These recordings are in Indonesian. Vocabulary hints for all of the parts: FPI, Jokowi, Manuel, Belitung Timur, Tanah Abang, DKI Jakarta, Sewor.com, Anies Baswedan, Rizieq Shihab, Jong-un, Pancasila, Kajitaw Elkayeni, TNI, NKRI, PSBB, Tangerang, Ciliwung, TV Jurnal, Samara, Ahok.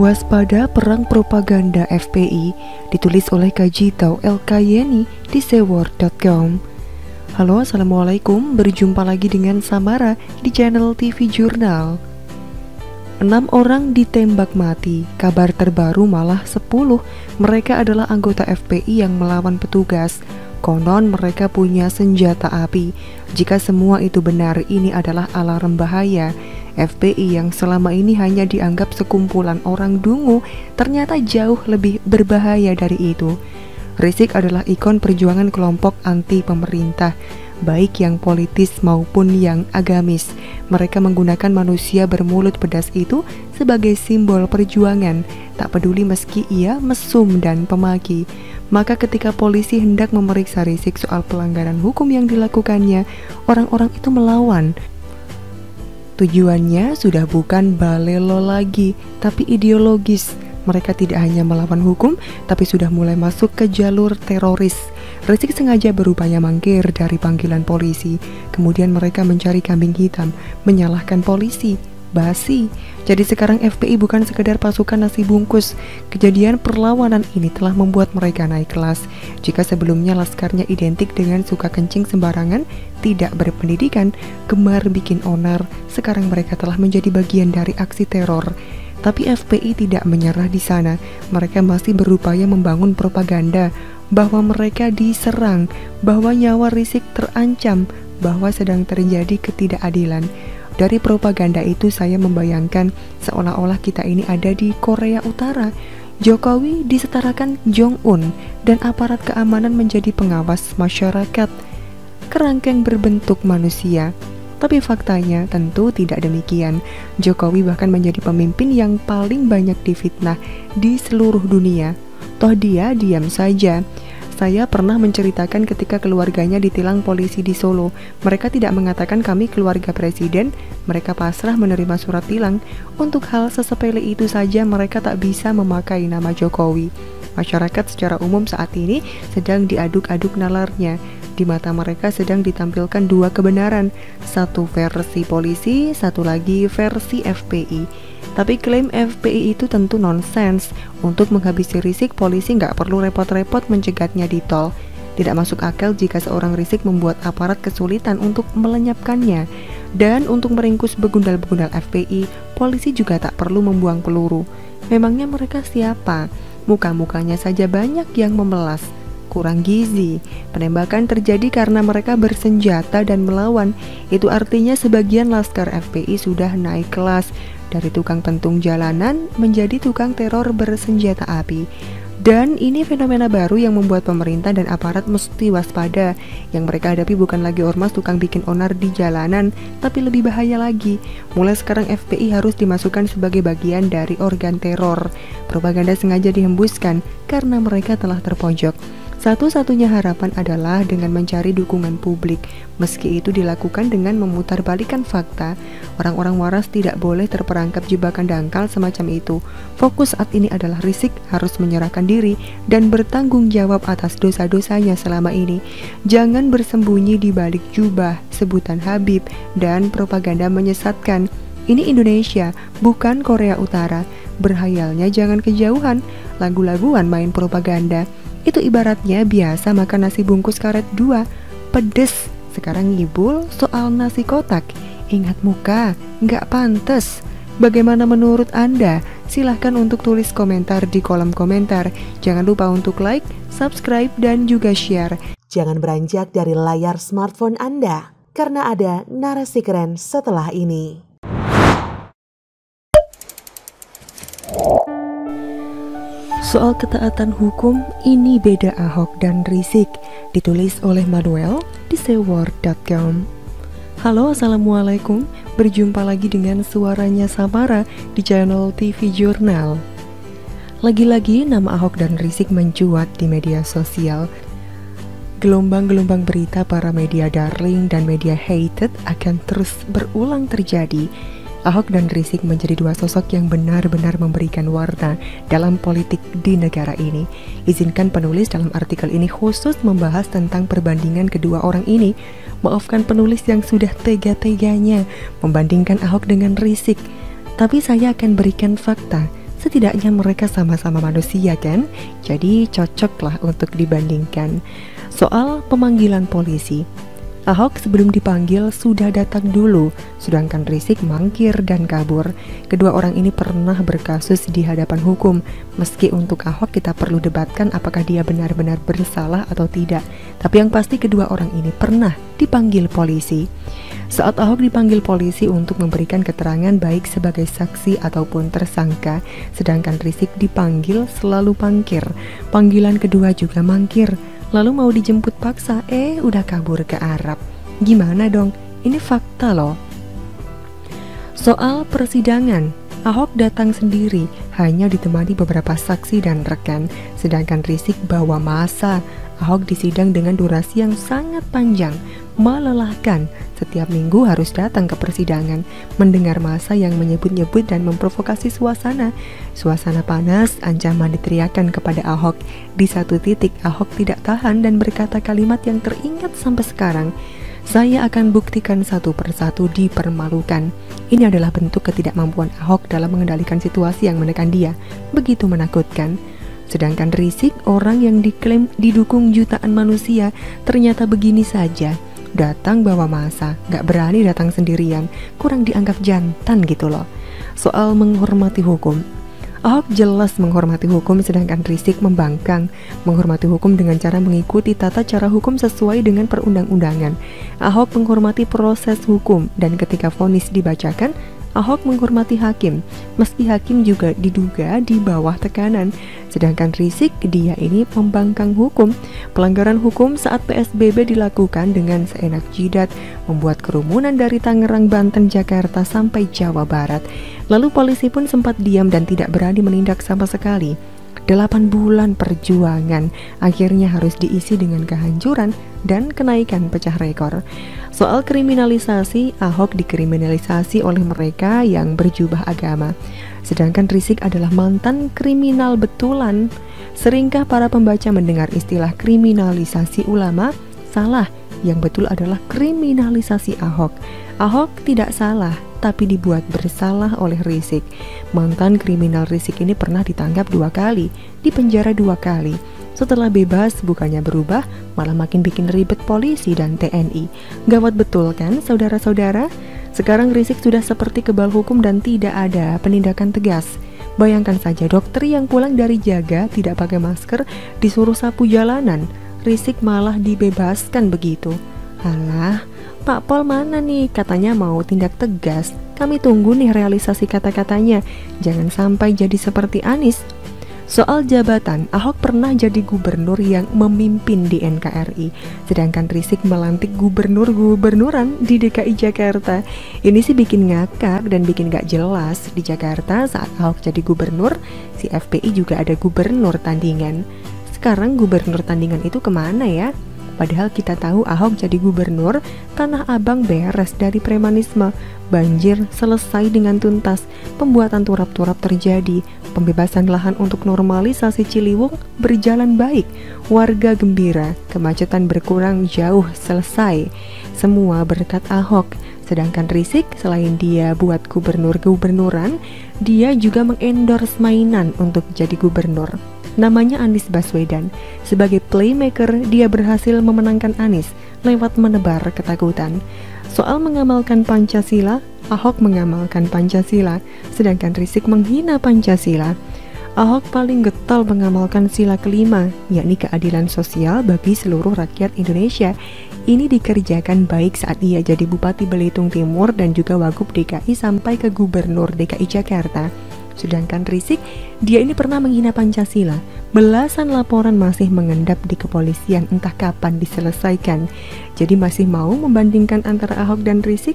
Waspada perang propaganda FPI, ditulis oleh Kajitaw Elkayeni di Sewor.com. Halo, Assalamualaikum, berjumpa lagi dengan Samara di channel TV Jurnal. 6 orang ditembak mati, kabar terbaru malah 10. Mereka adalah anggota FPI yang melawan petugas. Konon mereka punya senjata api. Jika semua itu benar, ini adalah alarm bahaya. FPI yang selama ini hanya dianggap sekumpulan orang dungu ternyata jauh lebih berbahaya dari itu. Rizieq adalah ikon perjuangan kelompok anti pemerintah, baik yang politis maupun yang agamis. Mereka menggunakan manusia bermulut pedas itu sebagai simbol perjuangan, tak peduli meski ia mesum dan pemaki. Maka ketika polisi hendak memeriksa Rizieq soal pelanggaran hukum yang dilakukannya, orang-orang itu melawan. Tujuannya sudah bukan balelo lagi, tapi ideologis. Mereka tidak hanya melawan hukum, tapi sudah mulai masuk ke jalur teroris. Rizieq sengaja berupaya mangkir dari panggilan polisi. Kemudian mereka mencari kambing hitam, menyalahkan polisi, basi. Jadi sekarang FPI bukan sekedar pasukan nasi bungkus. Kejadian perlawanan ini telah membuat mereka naik kelas. Jika sebelumnya laskarnya identik dengan suka kencing sembarangan, tidak berpendidikan, gemar bikin onar, sekarang mereka telah menjadi bagian dari aksi teror. Tapi FPI tidak menyerah di sana. Mereka masih berupaya membangun propaganda bahwa mereka diserang, bahwa nyawa Rizieq terancam, bahwa sedang terjadi ketidakadilan. Dari propaganda itu saya membayangkan seolah-olah kita ini ada di Korea Utara. Jokowi disetarakan Jong-un dan aparat keamanan menjadi pengawas masyarakat, kerangkeng berbentuk manusia. Tapi faktanya tentu tidak demikian. Jokowi bahkan menjadi pemimpin yang paling banyak difitnah di seluruh dunia. Toh dia diam saja. Saya pernah menceritakan ketika keluarganya ditilang polisi di Solo. Mereka tidak mengatakan kami keluarga presiden, mereka pasrah menerima surat tilang. Untuk hal sesepele itu saja mereka tak bisa memakai nama Jokowi. Masyarakat secara umum saat ini sedang diaduk-aduk nalarnya. Di mata mereka sedang ditampilkan dua kebenaran, satu versi polisi, satu lagi versi FPI. Tapi klaim FPI itu tentu nonsens. Untuk menghabisi Rizieq, polisi nggak perlu repot-repot mencegatnya di tol. Tidak masuk akal jika seorang Rizieq membuat aparat kesulitan untuk melenyapkannya. Dan untuk meringkus begundal-begundal FPI, polisi juga tak perlu membuang peluru. Memangnya mereka siapa? Muka-mukanya saja banyak yang memelas. Kurang gizi. Penembakan terjadi karena mereka bersenjata dan melawan. Itu artinya sebagian laskar FPI sudah naik kelas. Dari tukang pentung jalanan menjadi tukang teror bersenjata api. Dan ini fenomena baru yang membuat pemerintah dan aparat mesti waspada. Yang mereka hadapi bukan lagi ormas tukang bikin onar di jalanan, tapi lebih bahaya lagi. Mulai sekarang FPI harus dimasukkan sebagai bagian dari organ teror. Propaganda sengaja dihembuskan karena mereka telah terpojok. Satu-satunya harapan adalah dengan mencari dukungan publik, meski itu dilakukan dengan memutarbalikkan fakta. Orang-orang waras tidak boleh terperangkap jebakan dangkal semacam itu. Fokus saat ini adalah Rizieq harus menyerahkan diri dan bertanggung jawab atas dosa-dosanya selama ini. Jangan bersembunyi di balik jubah, sebutan Habib, dan propaganda menyesatkan. Ini Indonesia, bukan Korea Utara. Berhayalnya jangan kejauhan, lagu-laguan main propaganda. Itu ibaratnya biasa makan nasi bungkus karet 2, pedes. Sekarang ngibul soal nasi kotak. Ingat muka, nggak pantes. Bagaimana menurut Anda? Silahkan untuk tulis komentar di kolom komentar. Jangan lupa untuk like, subscribe, dan juga share. Jangan beranjak dari layar smartphone Anda, karena ada narasi keren setelah ini. Soal ketaatan hukum, ini beda Ahok dan Rizieq, ditulis oleh Manuel di Sewor.com. Halo, Assalamualaikum, berjumpa lagi dengan suaranya Samara di channel TV Jurnal. Lagi-lagi nama Ahok dan Rizieq mencuat di media sosial. Gelombang-gelombang berita para media darling dan media hated akan terus berulang terjadi. Ahok dan Rizieq menjadi dua sosok yang benar-benar memberikan warna dalam politik di negara ini. Izinkan penulis dalam artikel ini khusus membahas tentang perbandingan kedua orang ini. Maafkan penulis yang sudah tega-teganya membandingkan Ahok dengan Rizieq. tapi saya akan berikan fakta. Setidaknya mereka sama-sama manusia kan, jadi cocoklah untuk dibandingkan. Soal pemanggilan polisi, Ahok sebelum dipanggil sudah datang dulu, sedangkan Rizieq mangkir dan kabur. Kedua orang ini pernah berkasus di hadapan hukum, meski untuk Ahok kita perlu debatkan apakah dia benar-benar bersalah atau tidak. Tapi yang pasti kedua orang ini pernah dipanggil polisi. Saat Ahok dipanggil polisi untuk memberikan keterangan baik sebagai saksi ataupun tersangka, sedangkan Rizieq dipanggil selalu mangkir. Panggilan kedua juga mangkir, lalu mau dijemput paksa, udah kabur ke Arab. Gimana dong? Ini fakta loh. Soal persidangan, Ahok datang sendiri, hanya ditemani beberapa saksi dan rekan, sedangkan Rizieq bawa massa. Ahok disidang dengan durasi yang sangat panjang, melelahkan. Setiap minggu harus datang ke persidangan, mendengar massa yang menyebut-nyebut dan memprovokasi suasana. Suasana panas, ancaman diteriakkan kepada Ahok. Di satu titik Ahok tidak tahan dan berkata kalimat yang teringat sampai sekarang. Saya akan buktikan satu persatu dipermalukan. Ini adalah bentuk ketidakmampuan Ahok dalam mengendalikan situasi yang menekan dia. Begitu menakutkan. Sedangkan Rizieq, orang yang diklaim didukung jutaan manusia, ternyata begini saja. Datang bawa massa, gak berani datang sendirian, kurang dianggap jantan gitu loh. Soal menghormati hukum, Ahok jelas menghormati hukum, sedangkan Rizieq membangkang. Menghormati hukum dengan cara mengikuti tata cara hukum sesuai dengan perundang-undangan. Ahok menghormati proses hukum, dan ketika vonis dibacakan, Ahok menghormati hakim, meski hakim juga diduga di bawah tekanan. Sedangkan Rizieq, dia ini pembangkang hukum. Pelanggaran hukum saat PSBB dilakukan dengan seenak jidat, membuat kerumunan dari Tangerang, Banten, Jakarta sampai Jawa Barat. Lalu polisi pun sempat diam dan tidak berani menindak sama sekali. 8 bulan perjuangan akhirnya harus diisi dengan kehancuran dan kenaikan pecah rekor. Soal kriminalisasi, Ahok dikriminalisasi oleh mereka yang berjubah agama. Sedangkan Rizieq adalah mantan kriminal betulan. Seringkah para pembaca mendengar istilah kriminalisasi ulama? Salah, yang betul adalah kriminalisasi Ahok. Ahok tidak salah, tapi dibuat bersalah oleh Rizieq. Mantan kriminal Rizieq ini pernah ditangkap 2 kali, dipenjara 2 kali. Setelah bebas, bukannya berubah, malah makin bikin ribet polisi dan TNI. Gawat betul kan, saudara-saudara? Sekarang Rizieq sudah seperti kebal hukum dan tidak ada penindakan tegas. Bayangkan saja dokter yang pulang dari jaga, tidak pakai masker, disuruh sapu jalanan. Rizieq malah dibebaskan begitu. Alah, Pak Pol mana nih? Katanya mau tindak tegas. Kami tunggu nih realisasi kata-katanya. Jangan sampai jadi seperti Anies. Soal jabatan, Ahok pernah jadi gubernur yang memimpin di NKRI, sedangkan Rizieq melantik gubernur-gubernuran di DKI Jakarta. Ini sih bikin ngakak dan bikin gak jelas. Di Jakarta saat Ahok jadi gubernur, si FPI juga ada gubernur tandingan. Sekarang gubernur tandingan itu kemana ya? Padahal kita tahu Ahok jadi gubernur, Tanah Abang beres dari premanisme, banjir selesai dengan tuntas, pembuatan turap-turap terjadi, pembebasan lahan untuk normalisasi Ciliwung berjalan baik, warga gembira, kemacetan berkurang jauh selesai. Semua berkat Ahok. Sedangkan Rizieq, selain dia buat gubernur-gubernuran, dia juga mengendorse mainan untuk jadi gubernur. Namanya Anies Baswedan. Sebagai playmaker, dia berhasil memenangkan Anies lewat menebar ketakutan. Soal mengamalkan Pancasila, Ahok mengamalkan Pancasila, sedangkan Rizieq menghina Pancasila. Ahok paling getol mengamalkan sila kelima, yakni keadilan sosial bagi seluruh rakyat Indonesia. Ini dikerjakan baik saat ia jadi Bupati Belitung Timur dan juga Wagub DKI sampai ke Gubernur DKI Jakarta. Sedangkan Rizieq, dia ini pernah menghina Pancasila. Belasan laporan masih mengendap di kepolisian, entah kapan diselesaikan. Jadi masih mau membandingkan antara Ahok dan Rizieq?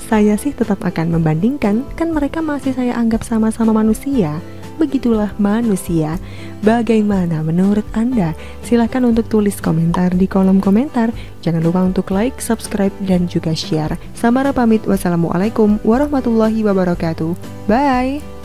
Saya sih tetap akan membandingkan, kan mereka masih saya anggap sama-sama manusia. Begitulah manusia. Bagaimana menurut Anda? Silahkan untuk tulis komentar di kolom komentar. Jangan lupa untuk like, subscribe, dan juga share. Samara pamit. Wassalamualaikum warahmatullahi wabarakatuh. Bye!